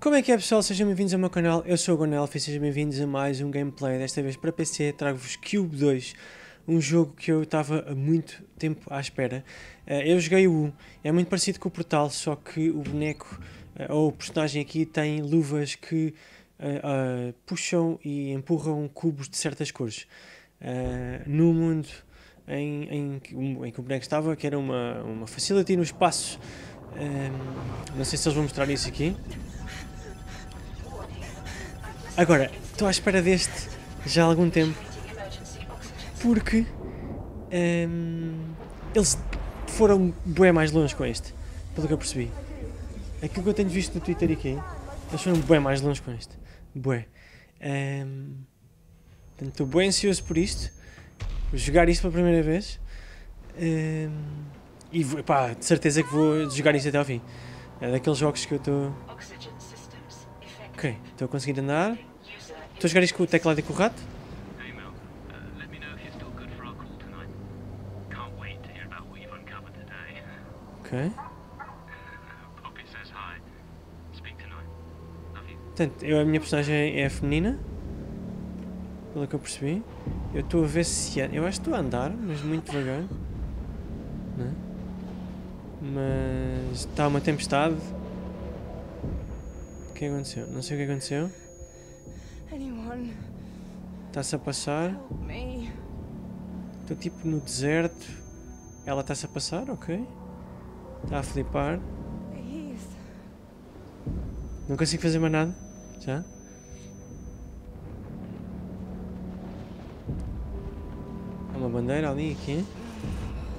Como é que é, pessoal? Sejam bem-vindos ao meu canal, eu sou o Gonelf e sejam bem-vindos a mais um gameplay. Desta vez para PC, trago-vos Cube 2, um jogo que eu estava há muito tempo à espera. Eu joguei o 1, é muito parecido com o Portal, só que o boneco ou o personagem aqui tem luvas que puxam e empurram cubos de certas cores. No mundo em que o boneco estava, que era uma facility no espaço. Não sei se eles vão mostrar isso aqui. Agora, estou à espera deste já há algum tempo, porque eles foram bué mais longe com este, pelo que eu percebi. Aquilo que eu tenho visto no Twitter aqui, eles foram bué mais longe com este, bué. Portanto, estou bué ansioso por isto, jogar isto pela primeira vez, e pá, de certeza que vou jogar isto até ao fim. É daqueles jogos que eu estou... Ok, estou conseguindo andar. Estou a jogar isto com o teclado e com o rato. Ok. Portanto, a minha personagem é a feminina. Pelo que eu percebi. Eu estou a ver se... Eu acho que estou a andar, mas muito devagar. Não é? Mas está uma tempestade. O que aconteceu? Não sei o que aconteceu. Está-se a passar. Estou tipo no deserto. Ela está-se a passar, ok. Está a flipar. Não consigo fazer mais nada. Já? Há uma bandeira ali, aqui.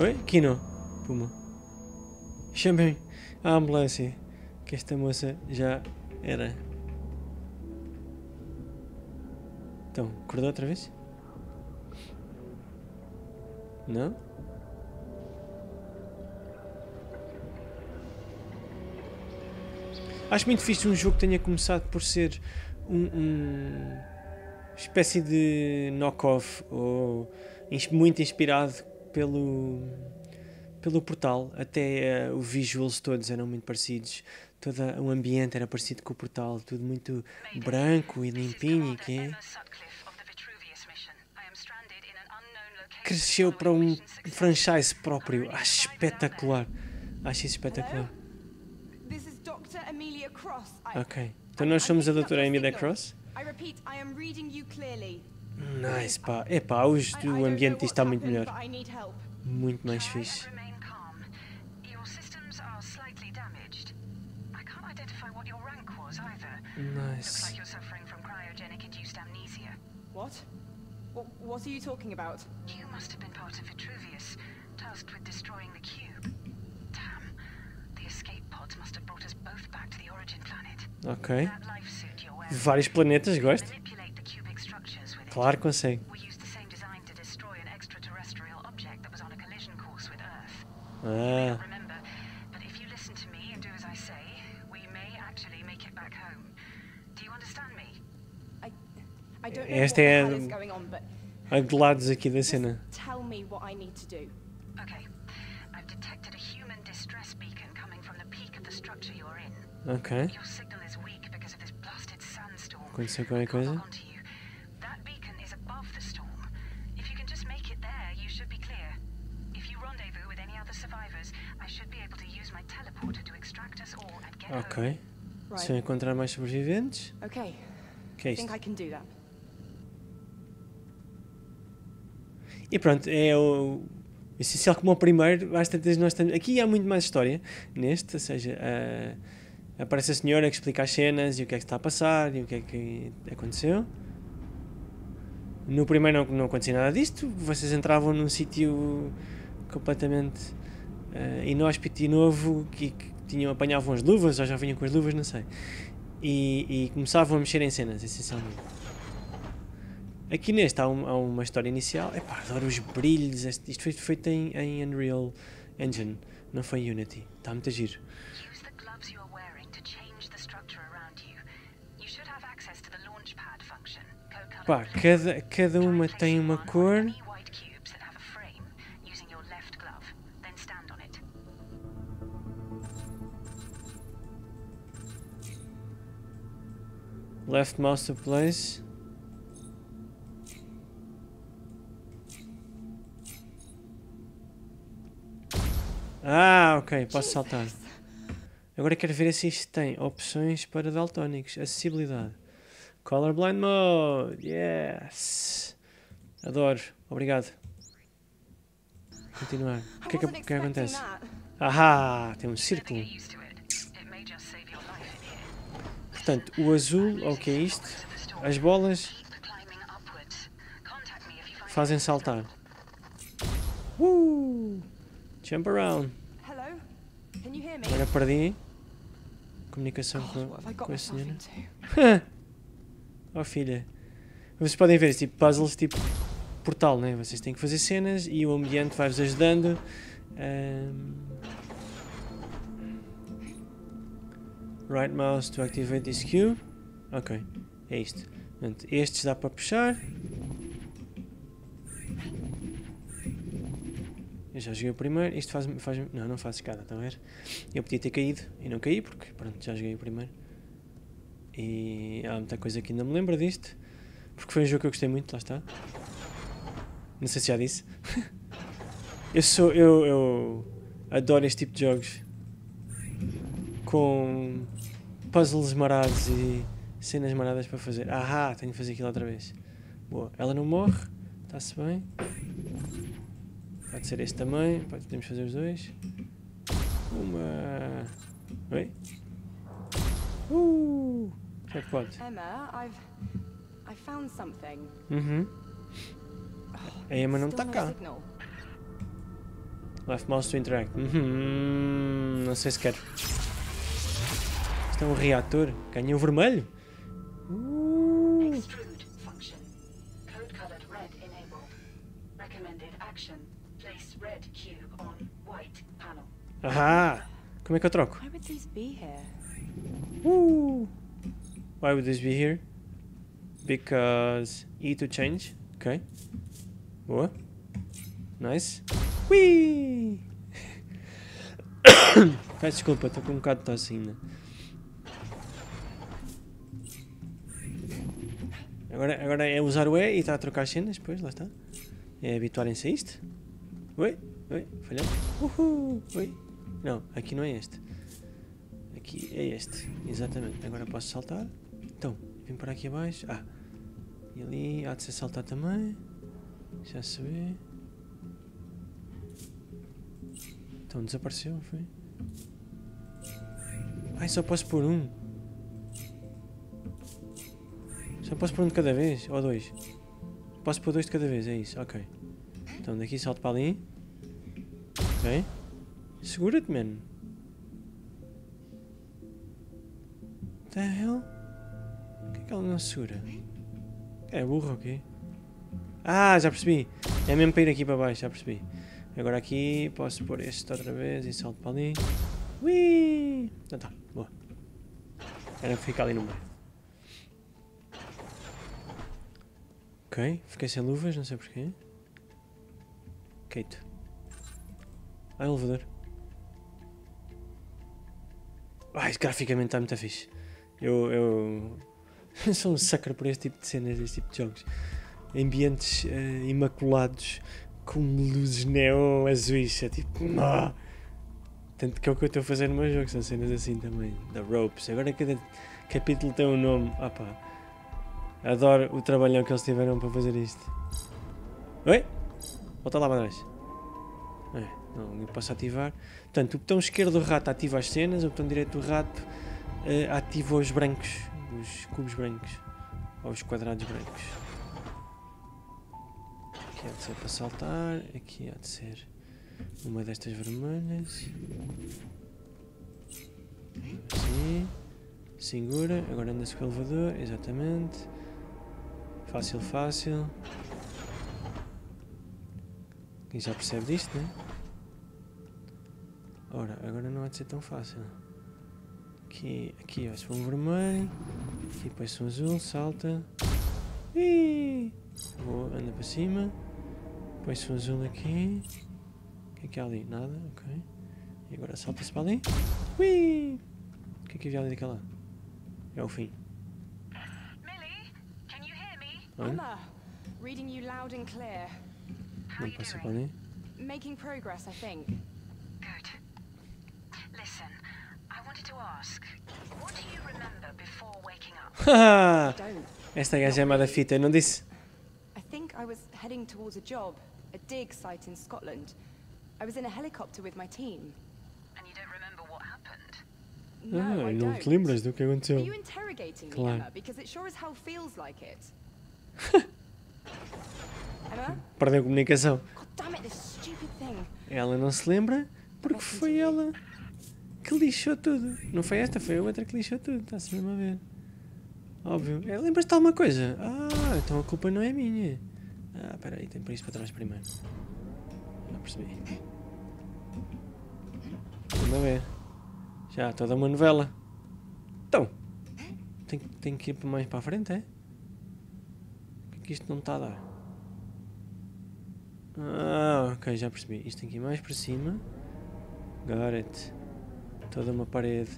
Oi? Aqui não. Puma. Chamem a ambulância. Que esta moça já... Era. Então, acordou outra vez? Não? Acho muito fixe um jogo que tenha começado por ser espécie de knock-off ou muito inspirado pelo Portal. Até os visuals todos eram muito parecidos. Todo o ambiente era parecido com o Portal, tudo muito branco e limpinho. Que cresceu para um franchise próprio. Acho espetacular. Acho isso espetacular. Ok, então nós somos a Dra Amelia Cross. Nice, pá. Epá, hoje o ambiente disto está muito melhor. Muito mais fixe. Nice. What are you talking about? You must have been part of Vitruvius, tasked with destroying the cube. Damn. The escape pods must have brought us both back to the origin planet. Okay. Vários planetas, gosto. Claro que consegue. Ah. Esta é a de lados aqui da cena. Ok. Aconteceu qualquer coisa? Ok. Se eu encontrar mais sobreviventes. Ok. Que é isto? E pronto, é o essencial como o primeiro, basta ter nós estamos... Aqui há muito mais história neste, ou seja, aparece a senhora que explica as cenas e o que é que está a passar e o que é que aconteceu. No primeiro não acontecia nada disto, vocês entravam num sítio completamente inóspito e novo, que apanhavam as luvas, ou já vinham com as luvas, não sei, e começavam a mexer em cenas, essencialmente. Aqui neste há uma história inicial. Epá, adoro os brilhos. Isto foi feito em Unreal Engine, não foi em Unity. Está muito a giro. Pá, cada uma tem uma cor. Left mouse to place. Ah, ok, posso saltar. Agora quero ver se isto tem opções para daltónicos. Acessibilidade. Colorblind mode. Yes. Adoro. Obrigado. Continuar. O que acontece? Ahá, tem um círculo. Portanto, o azul, ou o que é isto? As bolas fazem saltar. Jump around. Agora perdi comunicação com a senhora. Oh, filha. Vocês podem ver esse tipo de puzzles, tipo Portal, né? Vocês têm que fazer cenas e o ambiente vai-vos ajudando. Right mouse to activate this cube. Ok, é isto. Portanto, estes dá para puxar. Eu já joguei o primeiro. Isto faz-me... Não, não faz escada, estão a ver? Eu podia ter caído e não caí porque, pronto, já joguei o primeiro. E há muita coisa que ainda me lembro disto. Porque foi um jogo que eu gostei muito, lá está. Não sei se já disse. Eu adoro este tipo de jogos. Com puzzles marados e cenas maradas para fazer. Ahá, tenho que fazer aquilo outra vez. Boa, ela não morre. Está-se bem. Pode ser este também, podemos fazer os dois. Uma... Oi? Já que pode. A Emma não está cá. Left mouse to interact. Não sei se quero. Isto é um reator. Ganhei o vermelho. Ahá! Como é que eu troco? Why would this be here? Because E to change. Ok. Boa. Nice. Whee! Peço desculpa, estou com um bocado de tosse ainda. Agora é usar o E e está a trocar as cenas, pois, lá está. É habituarem-se a isto. Oi? Oi? Falhou? Uhul! Oi? Não, aqui não é este. Aqui é este. Exatamente. Agora posso saltar. Então, vim para aqui abaixo. Ah! E ali há de ser saltar também. Já se vê. Então desapareceu, foi? Ai, só posso pôr um. Só posso pôr um de cada vez? Ou dois? Posso pôr dois de cada vez, é isso, ok. Então daqui salto para ali. Ok. Segura-te, mano. The hell? Por que é que ela não segura? É burro, ok? Ah, já percebi. É mesmo para ir aqui para baixo, já percebi. Agora aqui posso pôr este outra vez e salto para ali. Ui! Ah, tá, boa. Era ficar ali no meio. Ok, fiquei sem luvas, não sei porquê. Kate. Ah, elevador. Ai, graficamente está muito fixe. Eu sou um sucker por este tipo de cenas, este tipo de jogos. Ambientes imaculados com luzes neon azuis. É tipo. Ah! Tanto que é o que eu estou a fazer no meu jogo, são cenas assim também. The Ropes. Agora cada capítulo tem um nome. Ah pá. Adoro o trabalhão que eles tiveram para fazer isto. Oi? Volta lá para trás. Não posso ativar. Portanto, o botão esquerdo do rato ativa as cenas, o botão direito do rato ativa os brancos, os cubos brancos, ou os quadrados brancos. Aqui há de ser para saltar, aqui há de ser uma destas vermelhas. Assim. Segura, agora anda-se com o elevador, exatamente. Fácil, fácil. Quem já percebe disto, né? Ora, agora não há de ser tão fácil. Aqui ó, se for um vermelho. Aqui põe-se um azul, salta. Ih! Boa, anda para cima. Põe-se um azul aqui. O que é que há ali? Nada, ok. E agora salta-se para ali. Ui! O que é que havia ali daquela? É o fim. Olha. Não passa pra mim. Making progress, I think. Good. Listen, I wanted to ask, what do you remember before waking up? Esta gaja é má da fita, não disse? I think I was heading towards a job, a dig site in Scotland. I was in a helicopter with my team. And you don't remember what happened? No, I don't. Não te lembras do que aconteceu? Are you interrogating me, Emma? Because it sure as hell feels like it. Emma? Perdeu a comunicação. Ela não se lembra porque foi ela que lixou tudo. Não foi esta, foi a outra que lixou tudo. Está-se mesmo a ver. Óbvio. Lembras-te de alguma coisa? Ah, então a culpa não é minha. Ah, espera aí, tem por isso para trás primeiro. Não percebi. Vamos ver. Já, estou a dar uma novela. Então, tem que ir mais para a frente, é? Por que isto não está a dar? Ah, ok, já percebi. Isto tem que ir mais para cima. Got it. Toda uma parede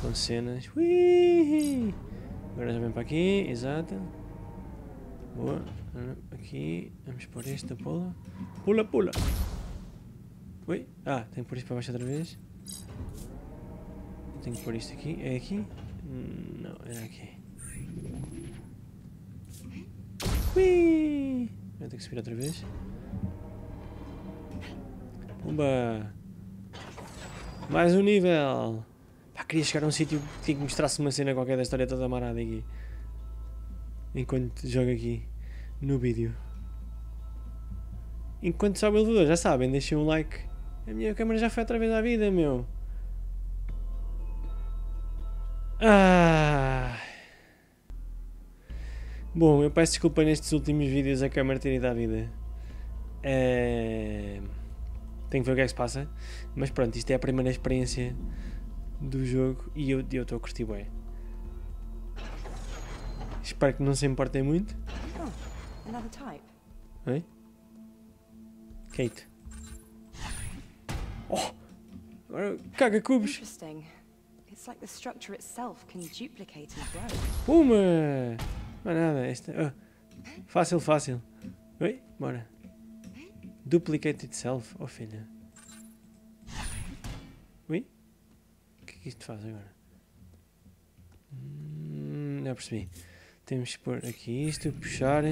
com cenas. Ui! Agora já vem para aqui, exato. Boa. Aqui, vamos pôr esta pula. Pula, pula! Ui! Ah, tenho que pôr isto para baixo outra vez. Tenho que pôr isto aqui. É aqui? Não, era aqui. Ui! Agora tenho que subir outra vez. Pumba! Mais um nível! Pá, queria chegar a um sítio que mostrasse uma cena qualquer da história toda amarada aqui. Enquanto jogo aqui no vídeo. Enquanto sobe o elevador, já sabem, deixem um like. A minha câmera já foi outra vez à vida, meu. Ah. Bom, eu peço desculpa nestes últimos vídeos a câmera ter ido à vida. Tenho que ver o que é que se passa, mas pronto, isto é a primeira experiência do jogo e eu estou a curtir bem. Espero que não se importem muito. Oi? Kate. Oh! Agora caga cubos! Puma! Não é nada, esta... Oh. Fácil, fácil. Oi? Bora. Duplicate itself, oh filha. Ui? O que é que isto faz agora? Já percebi. Temos que pôr aqui isto, puxar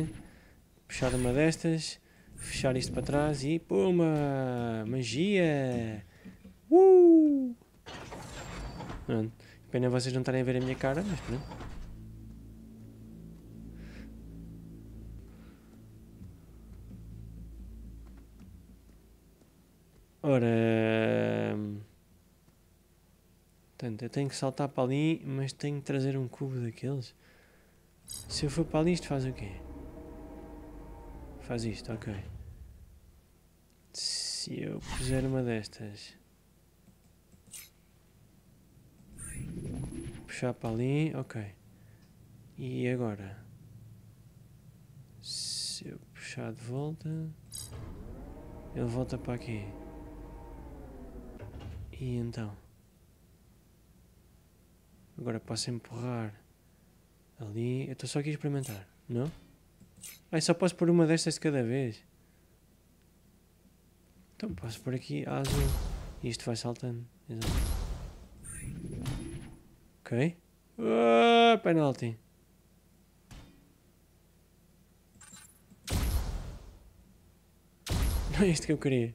uma destas, fechar isto para trás e puma! Magia! Pronto. Pena vocês não estarem a ver a minha cara, mas pronto. Ora, portanto, eu tenho que saltar para ali, mas tenho que trazer um cubo daqueles. Se eu for para ali, isto faz o quê? Faz isto, ok. Se eu puser uma destas, puxar para ali, ok. E agora? Se eu puxar de volta, ele volta para aqui. E então? Agora posso empurrar ali. Eu estou só aqui a experimentar, não? Ah, só posso pôr uma destas de cada vez. Então posso pôr aqui azul. E isto vai saltando. Exato. Ok. Penalty. Não é isto que eu queria.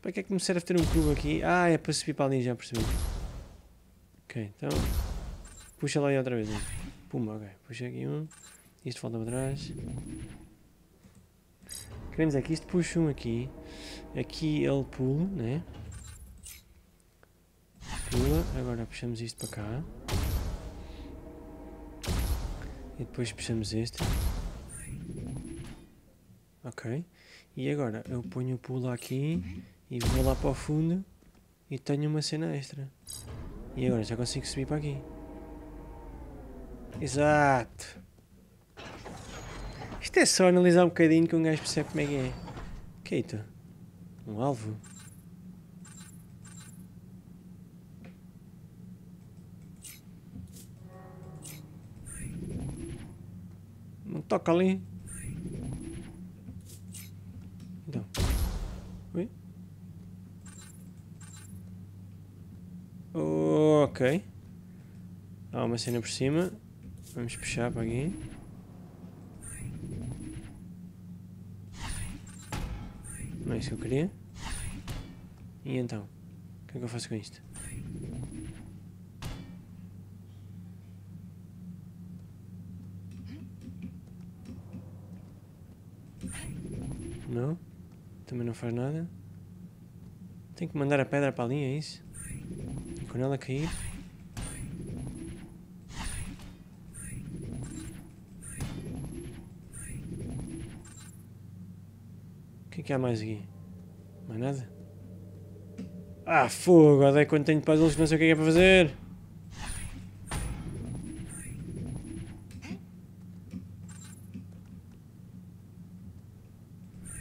Para que é que me serve ter um cubo aqui? Ah, é para subir para ali, já percebi. Ok, então... Puxa lá aí outra vez. Hein? Puma, ok. Puxa aqui um. Isto volta para trás. Queremos é que isto puxe um aqui. Aqui ele pula, né? Pula. Agora puxamos isto para cá. E depois puxamos este. Ok. E agora eu ponho o pulo aqui. E vou lá para o fundo e tenho uma cena extra. E agora já consigo subir para aqui. Exato! Isto é só analisar um bocadinho que um gajo percebe como é que é. O que é isto? Um alvo? toca ali. Então. Ui. Ok. Há uma cena por cima. Vamos puxar para aqui. Não é isso que eu queria. E então? O que é que eu faço com isto? Não? Também não faz nada. Tenho que mandar a pedra para a linha, é isso? E quando ela cair... O que há mais aqui? Mais nada? Ah, fogo! Odeio quando tenho puzzles que não sei o que é para fazer!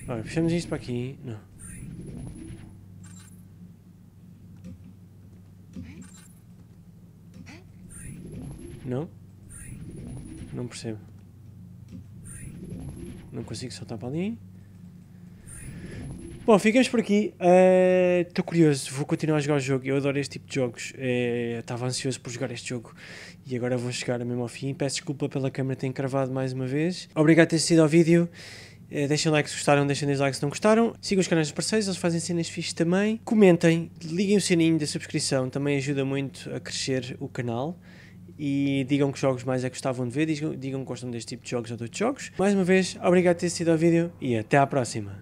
Olha, puxamos isto para aqui. Não. Não? Não percebo. Não consigo saltar para ali. Bom, ficamos por aqui. Estou curioso, vou continuar a jogar o jogo. Eu adoro este tipo de jogos. Estava ansioso por jogar este jogo e agora vou chegar mesmo ao fim. Peço desculpa pela câmera ter encravado mais uma vez. Obrigado por ter assistido ao vídeo. Deixem like se gostaram, deixem dislike se não gostaram. Sigam os canais dos parceiros, eles fazem cenas fixes também. Comentem, liguem o sininho da subscrição, também ajuda muito a crescer o canal. E digam que jogos mais é que gostavam de ver, digam que gostam deste tipo de jogos ou de outros jogos. Mais uma vez, obrigado por ter assistido ao vídeo e até à próxima.